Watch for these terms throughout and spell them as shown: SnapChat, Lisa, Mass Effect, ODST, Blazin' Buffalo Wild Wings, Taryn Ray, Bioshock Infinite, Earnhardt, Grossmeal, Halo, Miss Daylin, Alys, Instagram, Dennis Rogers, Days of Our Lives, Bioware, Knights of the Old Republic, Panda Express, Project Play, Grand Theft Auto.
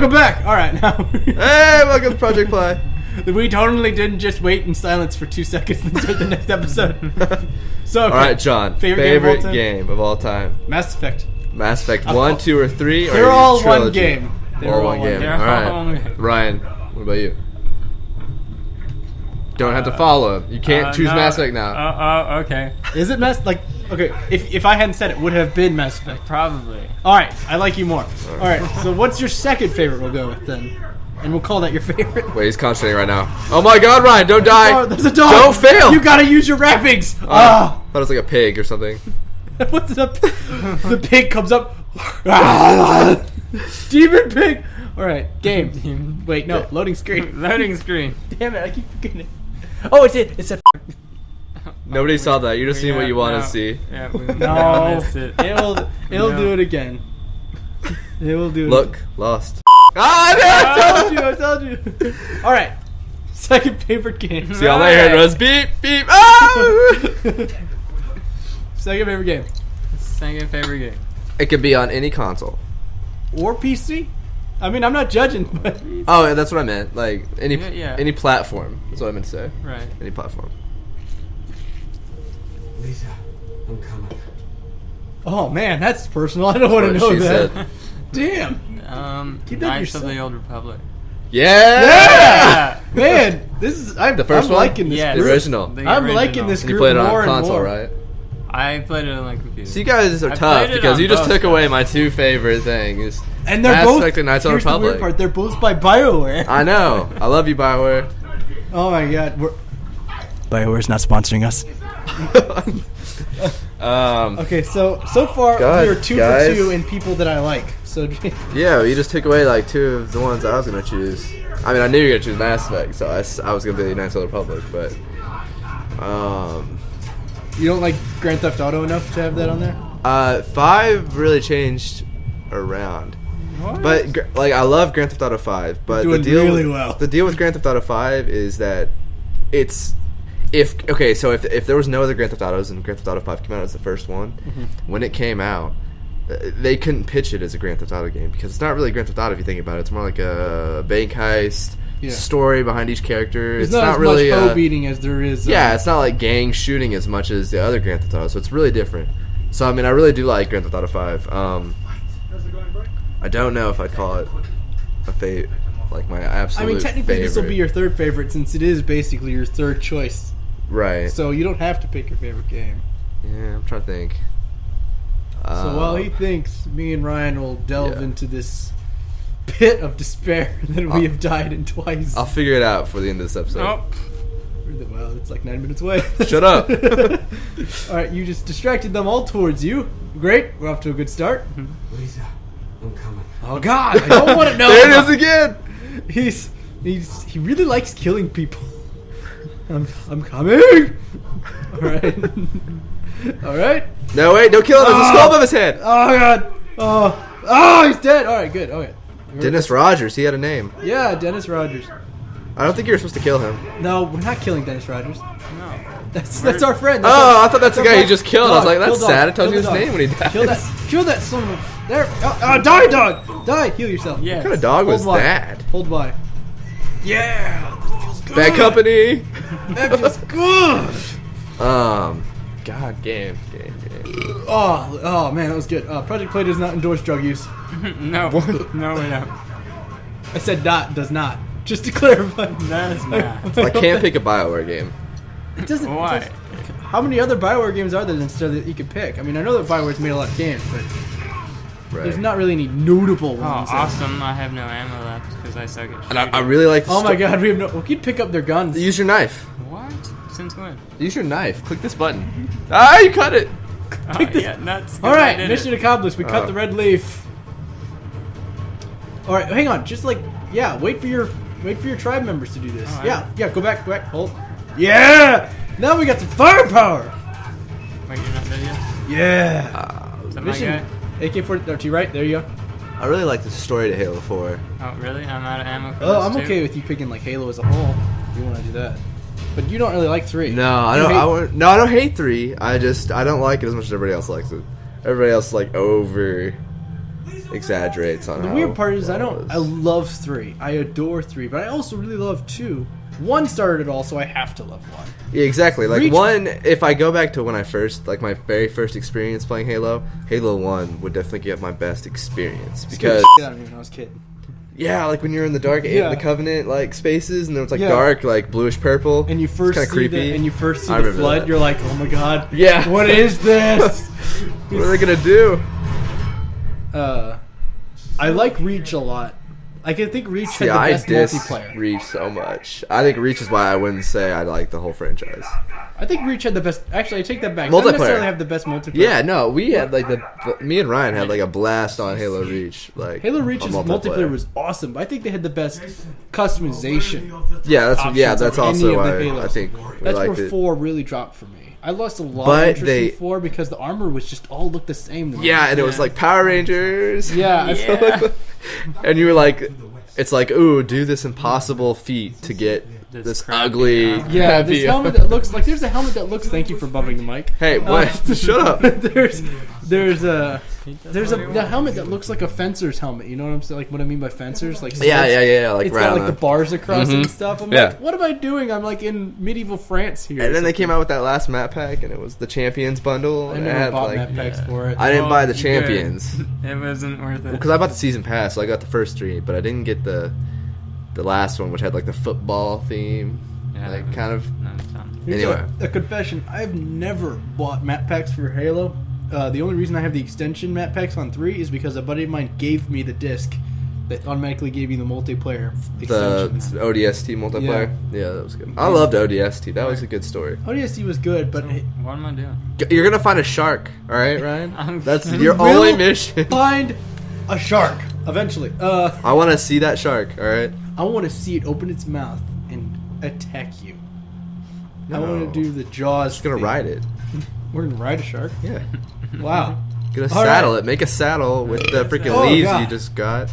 Welcome back! Alright, now... Hey, welcome Project Ply! We totally didn't just wait in silence for 2 seconds and start the next episode. So, okay. Alright, John. Favorite game of all time? Mass Effect. Mass Effect 1, 2, or 3? They're all one game. They're all one game. Alright. Ryan, what about you? Don't have to follow him. You can't choose Mass Effect now. Okay. Is it Mass... Like, okay, if I hadn't said it, would have been Mass Effect. Probably. Alright, I like you more. Alright, so what's your second favorite we'll go with then? And we'll call that your favorite. Wait, he's concentrating right now. Oh my god, Ryan, don't die! There's a dog! Don't fail! You gotta use your wrappings! Ah! I thought it was like a pig or something. What's up? The pig comes up. Demon pig! Alright, game. Wait, no, loading screen. Loading screen. Damn it, I keep forgetting it. Oh, it's it! It said Nobody saw that, you're just seeing what you want to see. Yeah, we missed it. It'll do it again. It will do it. Look, lost. Ah, no, I told you. All right, second favorite game. See all that heard was beep beep. Oh! Second favorite game. Second favorite game. It could be on any console or PC. I mean, I'm not judging, but oh, yeah, that's what I meant. Like any platform. That's what I meant to say. Right. Any platform. Lisa, I'm coming. Oh man, that's personal. I don't want to know that. Said. Damn. Knights of the Old Republic. Yeah! Man, this is I'm liking this. Yeah, the original. I'm liking this group. You played it on console, right? I played it on my computer. So you guys are tough because you just took away my two favorite things. And they're both Knights of the Old Republic. The weird part, they're both by Bioware. I know. I love you, Bioware. Oh my god. Bioware's not sponsoring us. Okay, so far we are 2 for 2 in people that I like. So yeah, you just took away like two of the ones I was gonna choose. I mean, I knew you were gonna choose Mass Effect, so I was gonna be the Knights of the Republic, but you don't like Grand Theft Auto enough to have that on there. 5 really changed around. What? But like, I love Grand Theft Auto 5, but the deal with Grand Theft Auto 5 is that it's. So if there was no other Grand Theft Autos and Grand Theft Auto 5 came out as the first one, when it came out, they couldn't pitch it as a Grand Theft Auto game because it's not really Grand Theft Auto if you think about it. It's more like a bank heist story behind each character. There's it's not as really much beating as there is. Yeah, it's not like gang shooting as much as the other Grand Theft Auto, so it's really different. So I mean, I really do like Grand Theft Auto 5. I don't know if I'd call it a fate, like my absolute. I mean, technically, favorite. This will be your third favorite since it is basically your third choice. Right. So you don't have to pick your favorite game. Yeah, I'm trying to think. So while he thinks, me and Ryan will delve into this pit of despair that we have died in twice. I'll figure it out for the end of this episode. Nope. Well, it's like 9 minutes away. Shut up. Alright, you just distracted them all towards you. Great, we're off to a good start. Lisa, I'm coming. Oh god, I don't want to know. There it is again. He really likes killing people. I'm coming! Alright. Alright. No, wait, don't kill him. There's a skull above his head. Oh, God. Oh, he's dead. Alright, good. Okay. Dennis Rogers. He had a name. Yeah, Dennis Rogers. I don't think you were supposed to kill him. No, we're not killing Dennis Rogers. No. That's our friend. I thought that's the guy you just killed. Dog. I was like, that's sad. It tells you his name when he dies. Kill that son of a... There. Die, dog. Die. Heal yourself. Yes. What kind of dog was that? Hold by. Yeah. Bad company. That feels good. God, game. Oh man, that was good. Project Play does not endorse drug use. No, we don't. I said does not. Just to clarify, does not. I can't pick a Bioware game. It doesn't. Why? How many other Bioware games are there that you could pick? I mean, I know that Bioware's made a lot of games, but there's not really any notable ones. Oh, awesome! I have no ammo left. I suck at shooting. And I really like the my god, we have no... We can pick up their guns. Use your knife. What? Since when? Use your knife. Click this button. Ah, you cut it! Click this. Yeah, nuts. Alright, mission accomplished. We cut the red leaf. Alright, hang on. Just like... Yeah, wait for your tribe members to do this. Oh, yeah, go back. Hold. Yeah! Now we got some firepower! Wait, you're not dead yet? Yeah! Is that mission... AK-40, right? There you go. I really like the story to Halo 4. Oh, really? I'm out of ammo for this, I'm okay with you picking, like, Halo as a whole. If you want to do that. But you don't really like 3. No, I don't hate 3. I don't like it as much as everybody else likes it. Everybody else, like, over... exaggerates on. The weird part is I love 3. I adore 3, but I also really love 2. 1 started it all, so I have to love 1. Yeah, exactly. Like, one, if I go back to when I first, like, my very first experience playing Halo, Halo 1 would definitely get my best experience. Because I when I was a kid. Yeah, like when you're in the dark, the Covenant like spaces, and it's like dark, like bluish purple, and you first kind of creepy. And you first see the flood, you're like, oh my god, what is this? What are they gonna do? I like Reach a lot. I can think Reach had the best multiplayer. Reach so much. I think Reach is why I wouldn't say I like the whole franchise. I think Reach had the best. Actually, I take that back. Multiplayer. Not necessarily have the best multiplayer. Yeah, no, we had like me and Ryan had like a blast on Halo Reach. Like Halo Reach's multiplayer was awesome, but I think they had the best customization. Yeah, that's also why I think that's where 4 really dropped for me. I lost a lot of interest in 4 because the armor was just all looked the same. Yeah, and it was like Power Rangers. Yeah. And you were like, it's like, ooh, do this impossible feat to get this ugly this helmet that looks like there's a helmet that looks. Thank you for bumping the mic. Hey, what? Shut up. There's a helmet that looks like a fencer's helmet. You know what I'm saying? Like what I mean by fencers? Like yeah. Like it's got like the bars across and stuff. I'm like, what am I doing? I'm like in medieval France here. And then they came out with that last map pack, and it was the Champions bundle. And I never bought map packs for it. I didn't buy the Champions. It wasn't worth it. Because I bought the season pass, so I got the first 3, but I didn't get the last one, which had like the football theme, like kind of. Anyway, a confession: I've never bought map packs for Halo. The only reason I have the extension map packs on 3 is because a buddy of mine gave me the disc that automatically gave me the multiplayer extensions. The ODST multiplayer? Yeah, that was good. I loved ODST. That was a good story. ODST was good, but... So what am I doing? You're going to find a shark, all right, Ryan? That's your only mission. Find a shark, eventually. I want to see that shark, all right? I want to see it open its mouth and attack you. No. I want to do the Jaws thing. Just going to ride it. We're going to ride a shark? Yeah. Wow. Gonna saddle it. Make a saddle with the freaking leaves you just got.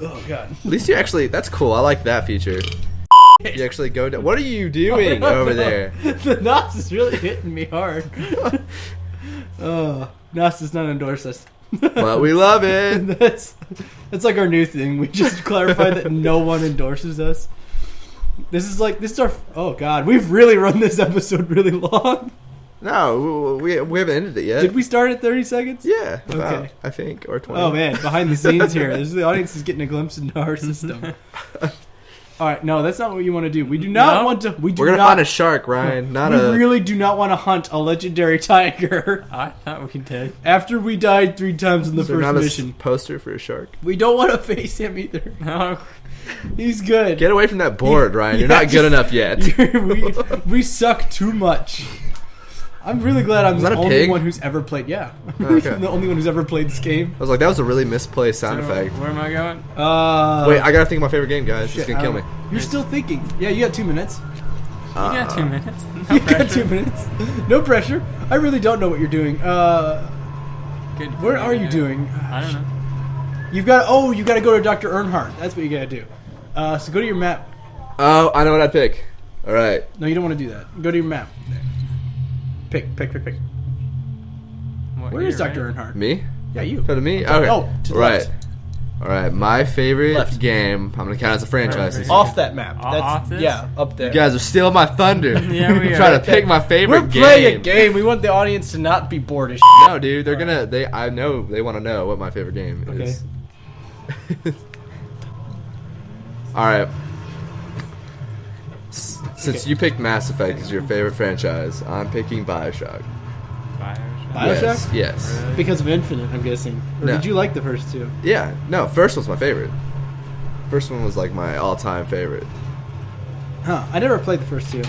Oh, God. At least you actually... That's cool. I like that feature. You actually go down... What are you doing over there? The Nos is really hitting me hard. Nos does not endorse us. But we love it. That's like our new thing. We just clarified that no one endorses us. This is our... Oh, God. We've really run this episode really long. No, we haven't ended it yet. Did we start at 30 seconds? Yeah, about, okay. I think, or 20. Oh, man, behind the scenes here. The audience is getting a glimpse into our system. All right, no, that's not what you want to do. We do not want to... We're going to find a shark, Ryan. We really do not want to hunt a legendary tiger. I thought we did. After we died 3 times in the first mission. Not a poster for a shark? We don't want to face him either. No. He's good. Get away from that board, Ryan. You're not good enough yet. We suck too much. I'm really glad I'm the only one who's ever played. Yeah, okay. I'm the only one who's ever played this game. I was like, that was a really misplaced sound effect. Where am I going? Wait, I gotta think of my favorite game, guys. It's gonna kill me. You're still thinking. Yeah, you got 2 minutes. You got 2 minutes. No you pressure. Got 2 minutes. No pressure. I really don't know what you're doing. What are you doing? I don't know. You gotta go to Dr. Earnhardt. That's what you gotta do. So go to your map. Oh, I know what I'd pick. All right. No, you don't want to do that. Go to your map. Pick. Where is Dr. Earnhardt? Me? Yeah, you. Go to me? Okay. Oh, to the left. Alright, my favorite game. I'm going to count as a franchise. Off that map. Yeah, up there. You guys are stealing my thunder. Yeah, we are. Trying to pick my favorite game. We're playing a game. We want the audience to not be bored as shit. No, dude. They're going to... I know they want to know what my favorite game is. Okay. Alright. Since you picked Mass Effect as your favorite franchise, I'm picking Bioshock. Bioshock? Yes. Really? Because of Infinite, I'm guessing. Or did you like the first 2? Yeah. No, first one's my favorite. First one was like my all-time favorite. Huh. I never played the first 2.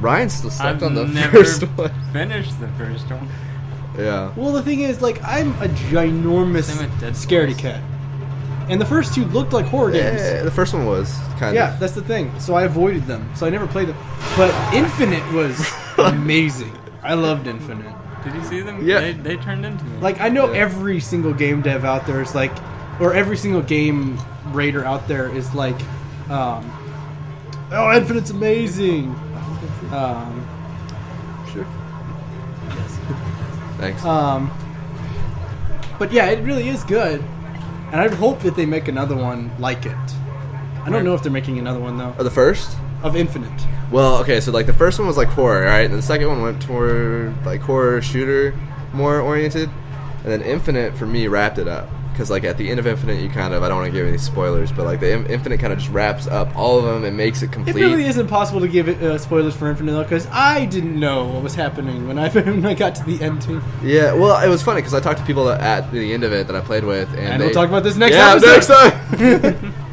Ryan still slept on the first one. I've never finished the first one. Yeah. Well, the thing is, like, I'm a ginormous scaredy cat. And the first 2 looked like horror games. Yeah, the first one was kind of. Yeah, that's the thing. So I avoided them. So I never played them. But Infinite was amazing. I loved Infinite. Did you see them? Yeah. They turned into me. Like, I know every single game dev out there is like, or every single game raider out there is like, oh, Infinite's amazing. Sure. Yes. Thanks. But yeah, it really is good. And I'd hope that they make another one like it. I don't know if they're making another one, though. Or the first? Of Infinite. Well, okay, so, like, the first one was, like, horror, right? And the second one went toward, like, horror shooter, more oriented. And then Infinite, for me, wrapped it up. Because, like, at the end of Infinite, you kind of... I don't want to give any spoilers, but, like, the Infinite kind of just wraps up all of them and makes it complete. It really is impossible to give spoilers for Infinite, though, because I didn't know what was happening when I got to the end, too. Yeah, well, it was funny, because I talked to people at the end of it that I played with, and we'll talk about this next episode. Yeah, next time!